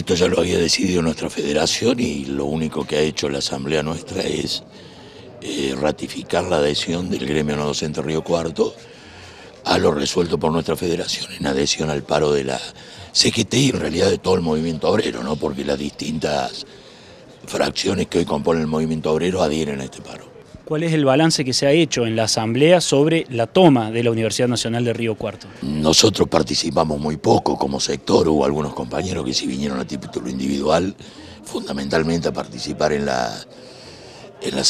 Esto ya lo había decidido nuestra federación y lo único que ha hecho la asamblea nuestra es ratificar la adhesión del gremio no docente Río Cuarto a lo resuelto por nuestra federación en adhesión al paro de la CGT y en realidad de todo el movimiento obrero, ¿no? Porque las distintas fracciones que hoy componen el movimiento obrero adhieren a este paro. ¿Cuál es el balance que se ha hecho en la asamblea sobre la toma de la Universidad Nacional de Río Cuarto? Nosotros participamos muy poco como sector, hubo algunos compañeros que sí vinieron a título individual, fundamentalmente a participar en las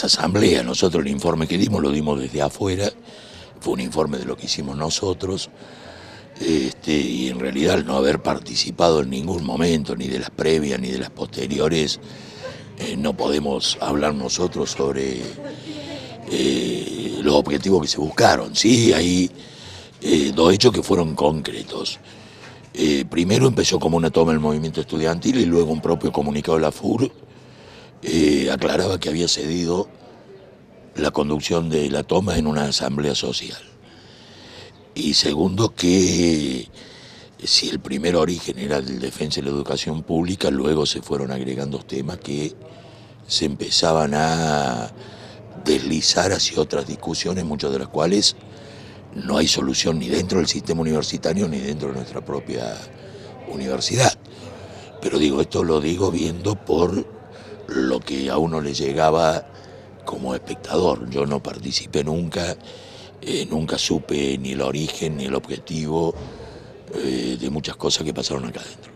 asambleas. Nosotros el informe que dimos lo dimos desde afuera, fue un informe de lo que hicimos nosotros, y en realidad al no haber participado en ningún momento, ni de las previas, ni de las posteriores, no podemos hablar nosotros sobre los objetivos que se buscaron. Sí, hay dos hechos que fueron concretos. Primero empezó como una toma del movimiento estudiantil y luego un propio comunicado de la FUR aclaraba que había cedido la conducción de la toma en una asamblea social. Y segundo, que si el primer origen era el defensa de la educación pública, luego se fueron agregando temas que se empezaban a deslizar hacia otras discusiones, muchas de las cuales no hay solución ni dentro del sistema universitario ni dentro de nuestra propia universidad. Pero digo, esto lo digo viendo por lo que a uno le llegaba como espectador. Yo no participé nunca, nunca supe ni el origen ni el objetivo de muchas cosas que pasaron acá adentro.